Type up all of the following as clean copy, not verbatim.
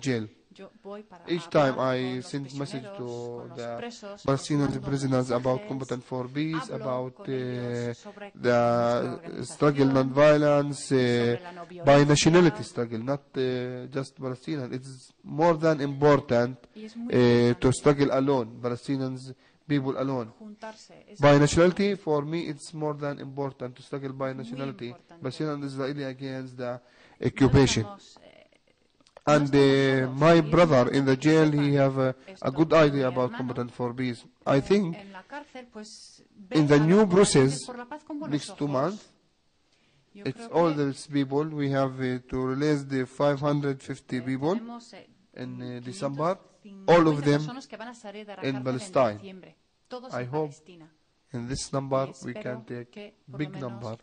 jail. Each time I send message to the Palestinian prisoners about combatant for peace, about the struggle, non-violence, by nationality struggle, not just Palestinian. It's more than important to struggle alone, Palestinians people alone. By nationality, for me, it's more than important to struggle by nationality, Palestinian and Israeli against the occupation. And my brother in the jail, he have a good idea about combatant for peace. I think in the new process, next 2 months, it's all these people. We have to release the 550 people in December, all of them in Palestine. I hope in this number we can take big number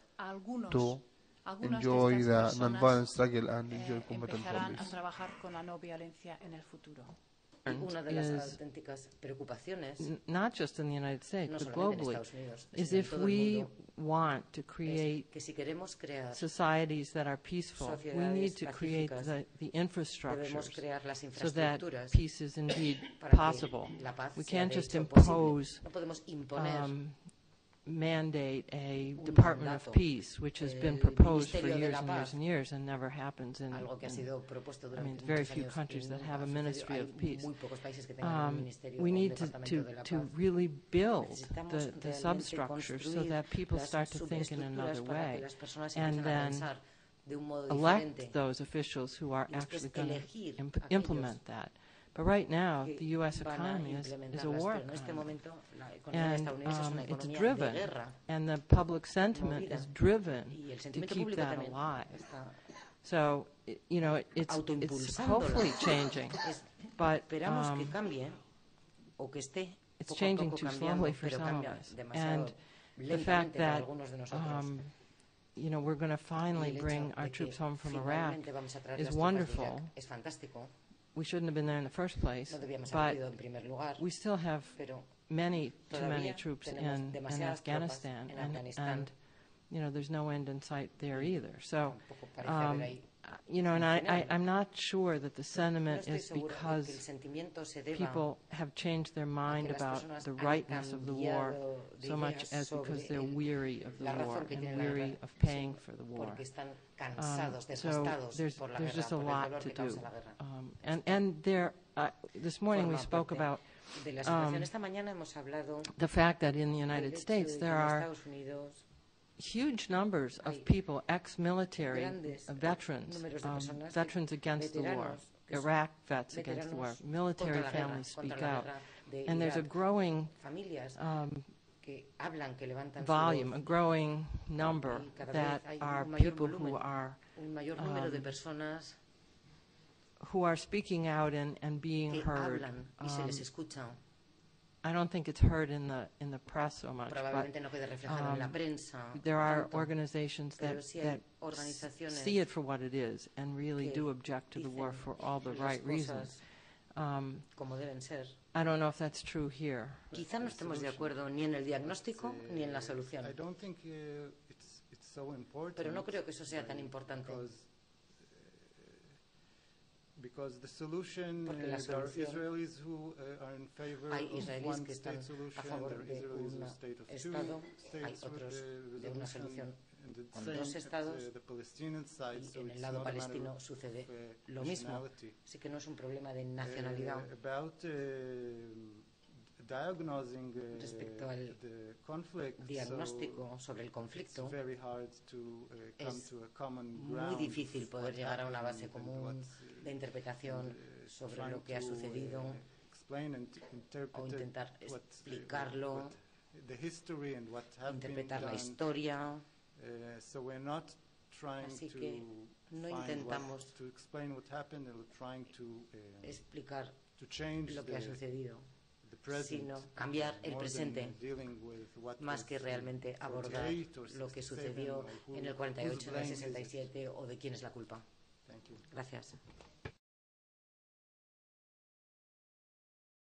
to enjoy the non-violent struggle and enjoy combatant for peace. Not just in the United States, but globally, is if we want to create societies that are peaceful, we need to create the infrastructures so that peace is indeed possible. We can't just impose mandate a Department of Peace, which has been proposed for years and years and years and never happens in, I mean, very few countries that have a Ministry of Peace. We need to really build the substructure so that people start to think in another way, and then elect those officials who are actually going to implement that. But right now, the U.S. economy is a war economy, and it's driven, and the public sentiment is driven to keep that alive. So, you know, it's hopefully changing, but it's changing too slowly for some of us. And the fact that you know, we're going to finally bring our troops home from Iraq is wonderful. We shouldn't have been there in the first place, but we still have too many troops in Afghanistan, and you know, there's no end in sight there either. So, you know, and I'm not sure that the sentiment is because people have changed their mind about the rightness of the war so much as because they're weary of the war and weary of paying for the war. So there's just a lot to do. And there, this morning we spoke about the fact that in the United States there are huge numbers of people, ex-military veterans, veterans against the war, Iraq vets against the war, military families speak out. And there's a growing volume, a growing number that are people who are speaking out and being heard. I don't think it's heard in the press so much, but there are organizations that see it for what it is and really do object to the war for all the right reasons. I don't know if that's true here. I don't think it's so important. Because the solution, there are Israelis who are in favor of one-state solution, there are Israelis who state of two states with the resolution, and it's the Palestinian side, so it's not a matter of nationality. About diagnosing the conflict, so it's very hard to come to a common ground. Muy difícil poder llegar a una base común de interpretación sobre lo que ha sucedido o intentar explicarlo, interpretar la historia. Así que no intentamos explicar lo que ha sucedido, sino cambiar el presente, más que realmente abordar lo que sucedió en el 48, en el 67 o de quién es la culpa. Gracias.